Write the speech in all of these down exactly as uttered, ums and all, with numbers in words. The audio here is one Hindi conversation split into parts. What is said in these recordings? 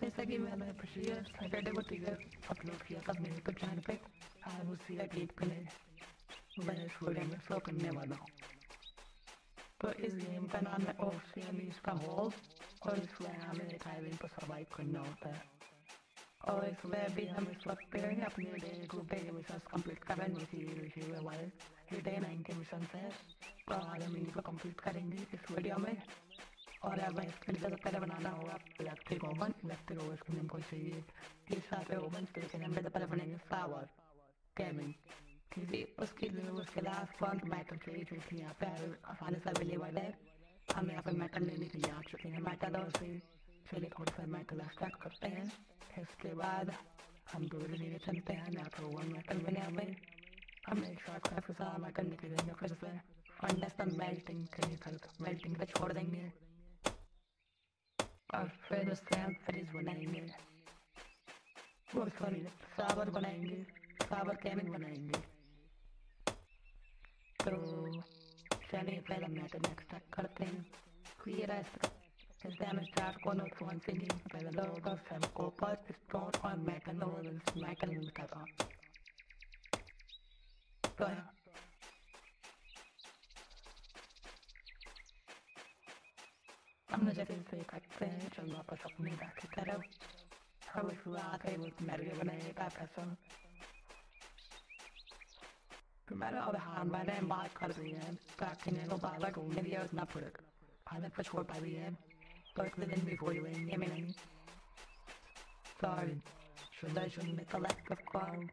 जैसा कि मैंने पिछले सैटरडे को टीजर अपलोड किया था मेरे यूट्यूब चैनल पे, आज उसी अपडेट के लिए मैं इसको गेम शो करने वाला हूँ। तो इस गेम का नाम है ऑफिशियली इसका हॉल, और इसमें हमें एक आइलैंड पर सर्वाइव करना होता है। और इसमें अभी हम इस वक्त पे हैं, अपने डेली ग्रुप पे मिशन कंप्लीट कर रहे हैं। इसी हुए हमारे ये डे नाइन के मिशन हैं, तो आज हम इनको कंप्लीट करेंगे इस वीडियो में। और अब इसके लिए पहले बनाना होगा इलेक्ट्रिक ओवन। इलेक्ट्रिक ओवन के लिए हमको चाहिए इस सारे ओवन पे हम पहले बनेंगे फ्लावर कैबिन, ठीक है। उसके लिए उसके लास्ट फ्रंट मैटल चाहिए, क्योंकि यहाँ पे आसानी से अवेलेबल है। हम यहाँ पे मैटल लेने के लिए आ चुके हैं। मैटल और फिर फिर एक और मैटल एक्सट्रैक्ट करते हैं। इसके बाद हम दूसरे धीरे चलते हैं। यहाँ पे ओवन मैटल मिले हमें, हम एक शॉर्टकट से सारा मैटल निकल देंगे। फिर से अंडरस्टैंड मेल्टिंग के मेल्टिंग पे छोड़ देंगे, और फिर उससे हम फ्रिज बनाएंगे, वो सॉरी सावर बनाएंगे, सावर कैबिन बनाएंगे। तो चलिए पहले मैटल एक्सट्रैक्ट करते हैं। ये रास्ता जैसे हमें चार कोनों फोन से नहीं पहले होगा, फिर हम कॉपर स्टोन और मैटल और मैटल मिलता था। तो हमने जैसे इसे करते हैं, चल वापस अपने घर की तरफ। हम इसको आके वो मैरियो बनाएगा फैसन तुम्हारा। और हाँ, मैंने बात कर रही है ताकि ने तो बाबा ढूंढने दिया उतना फुल हालत पर छोड़ पा रही है। तो इतने दिन भी बोल रही है मैंने सॉरी शुदा शुद्ध में कलेक्ट कर पाऊँ।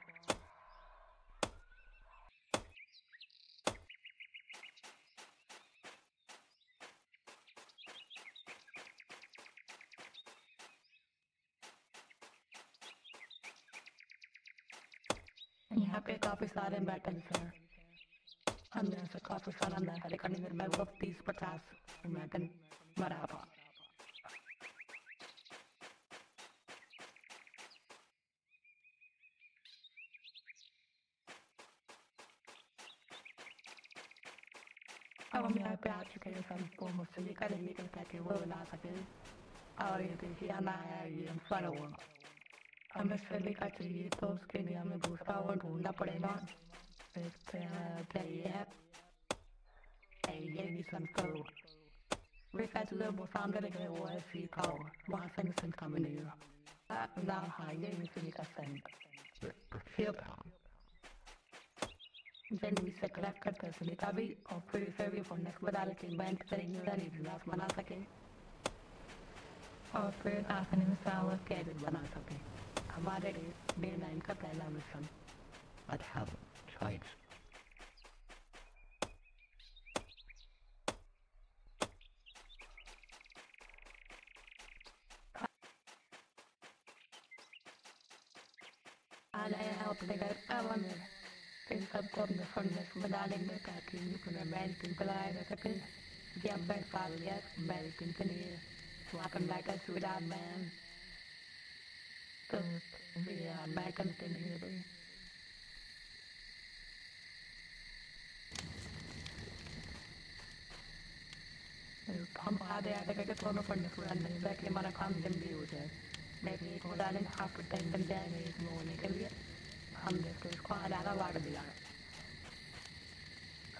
यहाँ पे काफी सारे मेटल्स हैं, हमने से काफी सारा मेटल करने में मैं वो तीस पचास मेटल बना पा। अब हम यहाँ पे आ चुके हैं सबको मुझसे लेकर लेकर ताकि वो बना सके। और ये देखिए हमारा ये फल हुआ, हमें सभी का चाहिए। तो उसके लिए हमें दूसरा और ढूंढना पड़ेगा। ये ये करो वे का वो सामने लगे हुआ है, सीखा होगा वहाँ से मिशन का मिलेगा ना। हाँ ये मिशन का सही से कलेक्ट करते हैं सभी का भी, और फिर इसे भी फोन को डाल के बैंड करेंगे बना सके, और फिर आखिर में सावर कैबिन बना सके। हमारे डे नाइन का पहला मिशन। अच्छा आ गए हैं अपने घर आवन में। इन सबको अपने फर्नेस में डालेंगे ताकि मेल्टिंग पर लाया जा सके। जी अब बैठ पा लिया मेल्टिंग के लिए। Welcome back to that man. So we are back on the table. हम आधे आधे करके दोनों फंड पूरा नहीं बैठे, हमारा काम जल्दी हो जाए। मैं भी एक होता है हाफ टाइम बन जाएगा एक होने के लिए। हम देखो इसको आधा वाट दिया।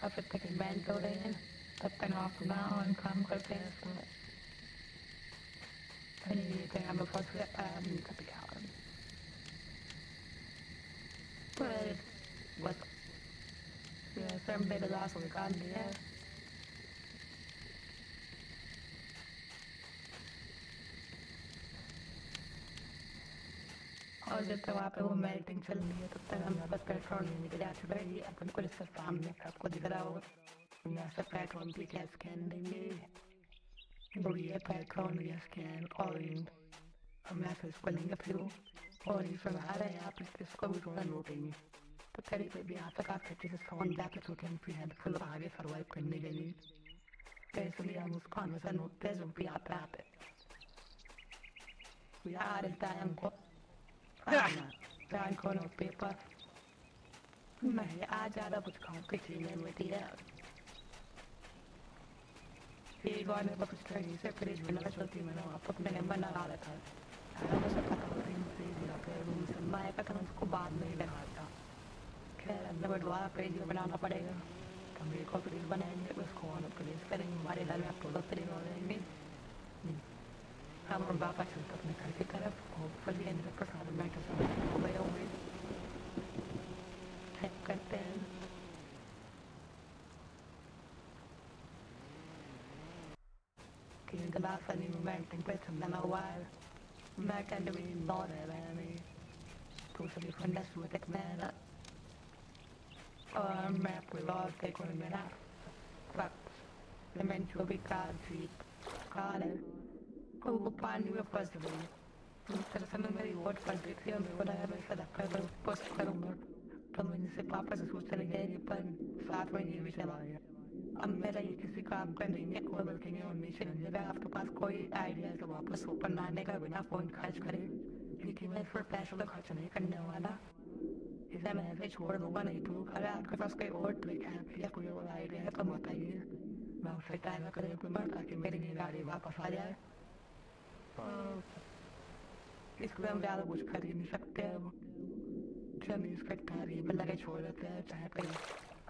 अब तब तक इवेंट हो रहे हैं, तब तक हाफ ना और काम करते हैं इसमें। I need anything I'm looking for, um, you could be out. But, what the? Yeah, some baby last week on the air. और जब तक वहाँ पे वो मेल्टिंग चल रही है, तब तक हम बस पेट्रोल लेने के लिए आ चुके हैं। अपन को इसका सामने आपको दिख रहा होगा, यहाँ से पेट्रोल की क्या स्कैन देंगे। तो ये पैट्रॉन ये स्कैन और हम ऐसे इसको लेंगे फिर, और ये सब आ रहे हैं। आप इसको भी थोड़ा लौटेंगे तो फिर कोई भी यहाँ तक आप अच्छे से फोन जाके छोटे हम फिर हेल्पफुल आगे सर्वाइव करने के लिए। तो इसलिए हम उसको हमेशा लौटते हैं जो भी आते आते यार रहता है हमको बैंक और पेपर। मैं आज ज़्यादा कुछ खाऊँ की चीज़ें होती है। ये गाने पर कुछ कहीं से फ्रिज में लगा चलती मैंने वहाँ पर अपने नंबर लगा रखा है। मैं उसको बाद में ही दिखाता। खैर अब हमें दोबारा प्रेस बनाना पड़ेगा, कमरे को प्रेस बनाएंगे, उसको और प्रेस करेंगे, हमारे घर में आप थोड़ा प्रेस हो जाएंगे। हम और बापा चलते अपने घर की तरफ, और फली अंदर पर सारे बैठे समय हो गए होंगे। हेल्प करते हैं कि इंतजार फली में बैठने पर समझना हुआ है। मैं कहने में इंतजार है मैंने दूसरी फंडा सूरत में ना, और मैं पुलाव के कोने में ना, बस लेमन चोबी काल जीप काल है, तो वो पानी में फंस गई। दूसरे समय मेरी वोट फंस गई थी और मेरे को लगा मैं इसका धक्का पर पोस्ट करूँगा, तो मैंने इसे पापा से सोचते लगे कि पर साथ में ये भी चलाएगा। अब मेरा ये किसी काम का नहीं है, कोई बल्कि नहीं और मिशन है। अगर आपके पास कोई आइडिया तो वापस ऊपर लाने का बिना फोन खर्च करें, क्योंकि मैं इस पर पैसों का खर्च नहीं करने वाला, इसलिए मैं ऐसे छोड़ दूंगा। नहीं तो अगर आपके पास कोई और ट्रिक है या कोई और आइडिया है तो बताइए, मैं उससे टाइम करें पेमेंट ताकि मेरी गाड़ी वापस आ जाए। इसलिए हम ज़्यादा कुछ खरीद नहीं सकते, हम इसका गाड़ी में लगे छोड़ देते हैं, चाहे कहीं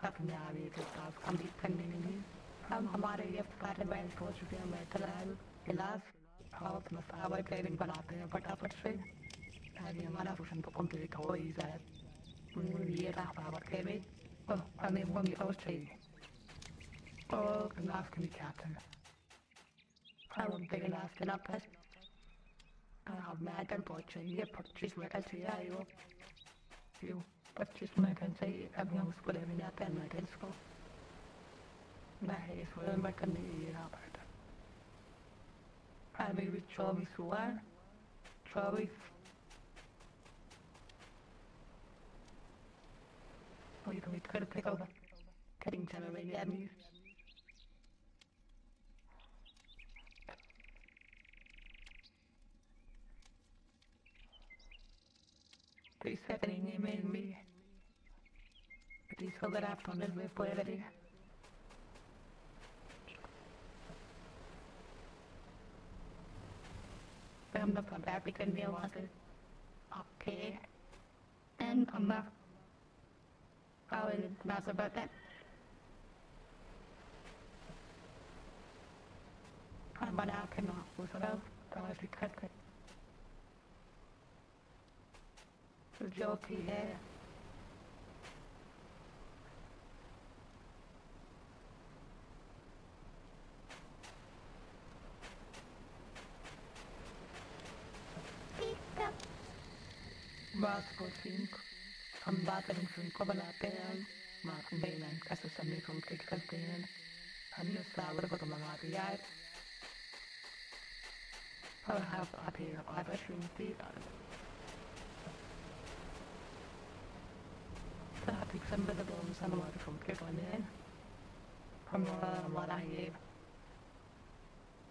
अपने आगे के साथ कम्प्लीट करने के लिए। अब हमारे ये पार्लियामेंट हो चुके हैं, मेटल है इलाज आप मसावर ट्रेनिंग बनाते हैं फटाफट से, ताकि हमारा फंक्शन तो कंप्लीट हो ही जाए। ये रहा पावर ट्रेनिंग, और हमें वो मिसावर चाहिए और गिलास के नीचे आते हैं। अब हम पे गिलास के नापस हमें आइटम बहुत चाहिए, पच्चीस मेटल चाहिए आयो क्यों पच्चीस मेटल चाहिए। अब हम उसको लेने जाते हैं मेटल्स को, नहीं इसको मेटल नहीं ये रहा पड़ता। अभी भी चौबीस हुआ, चौबीस वही तो इधर देखा होगा, कटिंग चला रही है अभी। तो इससे करेंगे मेल भी, तो इसको अगर आप टॉनल में पूरा करेगा। I'm not from Africa, and we are wanted. Okay. And I'm not... How is it not about that? I'm not African, I'm not African. It's guilty here. बात को सिंक हम बात करें सिंक को बनाते हैं, मार्किंग बेलन का सुसमी कंप्लीट करते हैं। हमने सावर को तो मंगा दिया है, और हम आप ये आप शुंती तो आप एक संबंध तो हम समारोह कंप्लीट होने हैं। हम हमारा ये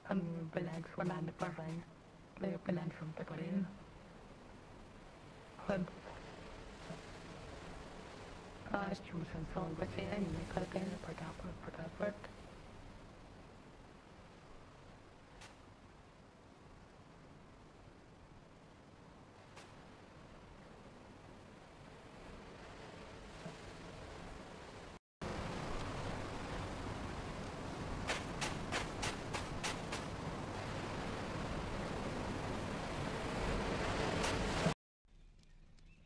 हम बेलन को लाने पर रहे हैं, मैं बेलन कंप्लीट करें। आज ट्यूशन सॉन्ग बचे हैं, निकलते हैं फटाफट फटाफट।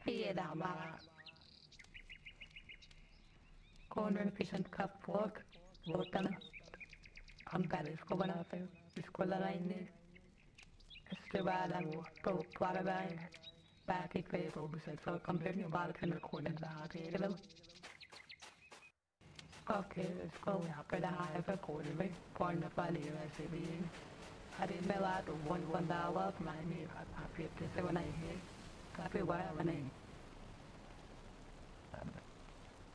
ये हमारा कॉर्नर फिशन का फोक बोतल, हम पहले इसको बनाते हैं, इसको लगाएंगे, इसके बाद हम तो पारा बनाएंगे, बाकी पे तो बिसेट तो कंप्लीट नहीं बाल के खोले रहा है एकदम। ओके इसको यहाँ पे रहा है फिर कोने में कॉर्नर वाली वैसे भी अरे मैं बात वन वन दावा मैंने काफी अच्छे से बनाई है, काफी बड़ा बनाई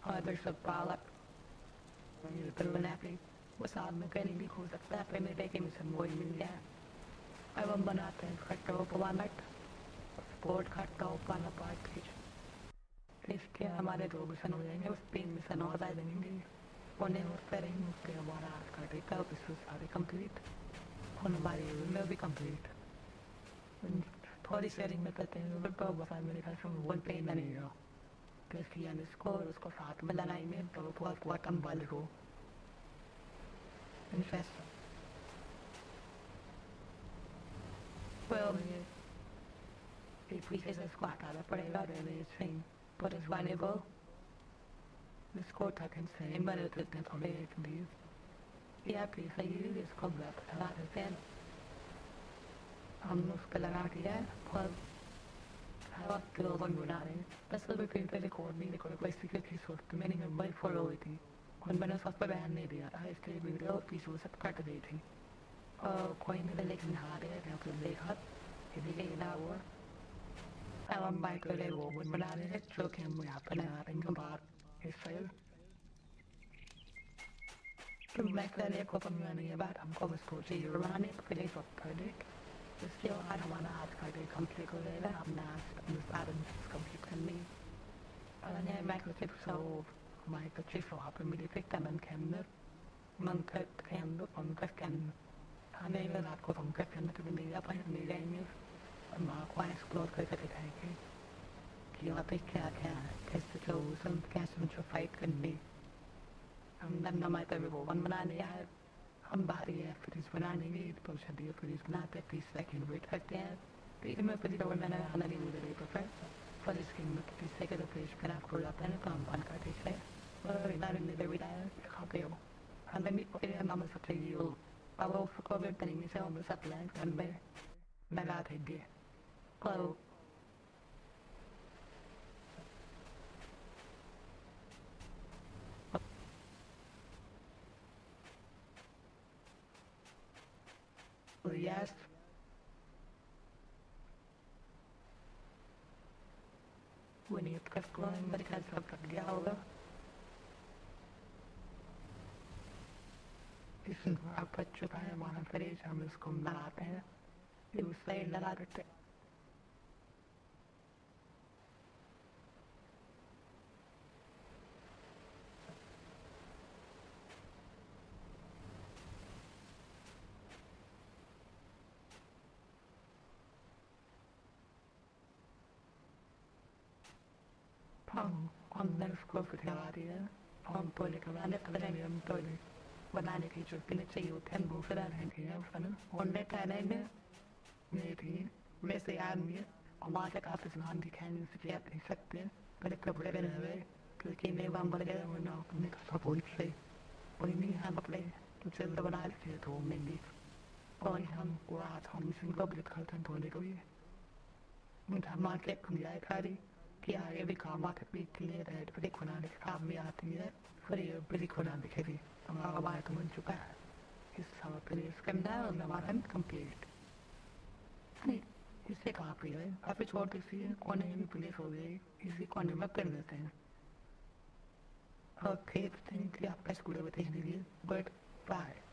और फिर सब पालक फिर बनाते वो साथ में कहीं भी हो सकता है। फिर मेरे के मिशन वो ही मिल गया। अब हम बनाते हैं खट्टा उपवानट स्पोर्ट खट्टा उपाना पार्ट खींच, इसके हमारे दो मिशन हो जाएंगे, उस तीन मिशन और आ जाएंगे, उन्हें और करेंगे उसके हमारा आज का टीका सारे कम्प्लीट और हमारी भी कंप्लीट। Body sharing में करते हैं तो वो फैमिली का फ्रॉम वन पे नरेगा करके यानी स्कोर उसको साथ में लड़ाई में तो वो बहुत कम बल हो infest well if we hit a squat out of Pereira then it's fine but it's valuable the score type is fine but it doesn't come in to you yeah please I use this club up a lot of them हमने उसका लगा दिया पर हवा किलोवाट बना रहे हैं बस अभी फिर पहले कोड नहीं निकला कोई सीक्रेट की सोच तो मैंने मोबाइल फॉलो हुई थी और मैंने उस पर बैन नहीं दिया इसके वीडियो की सोच सब कट गई थी और कोई ने लेकिन हार गया क्योंकि तो देखा कि ये ना वो एवं बाइक वाले वो बना रहे हैं जो कि हम यहाँ पर लगा रहे हैं बाहर इस साइड तो बाइक वाले को कम्युनिटी बात हमको बस पूछे बनाने के लिए सब कर दे इसके बाद हमारा हाथ का भी कंप्लीट हो जाएगा हमने अपने पैरेंट्स कंप्लीट करने और ये माइक्रोचिप सो माइक्रोचिप सो आप मेरे पे कमेंट कैमर मंकट कैमर पंकट कैमर हमें ये रात को पंकट कैमर तो मिलेगा पर मिल जाएंगे और माँ को एक्सप्लोर करके दिखाएंगे कि वहाँ पे क्या क्या कैसे जो सम कैसे मुझे फाइट करनी हमने हमारे पे वो वन बना लिया है हम बाहर ही हैं फिर इस बनाने में तो शादी फिर इस बनाते हैं तीस सेकंड वेट करते हैं फिर मैं फिर डबल मैंने आना नहीं मुझे नहीं पता फिर इसके में तीस सेकंड फिर फिर आप खोल जाते हैं काम बंद कर देते हैं और इधर इधर इधर इधर खाते हो हम भी फिर हम हम सब चाहिए हो अब वो फुको वेट करेंगे से हम सब प्लान कर में मैं रात है दिए पर Yes. We need to keep going, but it has to be together. इसमें आप बच्चे भाई माना फरीज हम इसको नलाते हैं, ये उससे नलाते हैं। हम अंदर उसको फटका दिया हम पहले कमाने के लिए हम पहले बनाने की जो किन्हीं चाहिए होते हैं वो फिर आने के लिए फिर उन्हें कहने में नहीं थी मैं से आदमी हमारे काफी सुनान दिखाने से आप नहीं सकते पर कपड़े पहने हुए क्योंकि मैं वहाँ पर गया हूँ ना अपने का सपोर्ट से और नहीं हम कपड़े तो चलते बना लेते तो मैं भी और हम को आज हम सिंगल ब्रेक करते हैं थोड़े को ये मुझे हमारे कुमार कारी क्या ये भी काम आते हैं बिल्कुल रेड पर देखो ना देखो काम में आती है फिर ये बिल्कुल ना दिखेगी हमारा बाय तो बन चुका है इस साल पर इसके अंदर और हमारा हम कंप्लीट नहीं इससे कहाँ पे है आप इस और किसी कोने में पुलिस हो गई इसी कोने में कर देते हैं और खेत तो इनके आप कैसे कुड़े बताएंगे बट बाय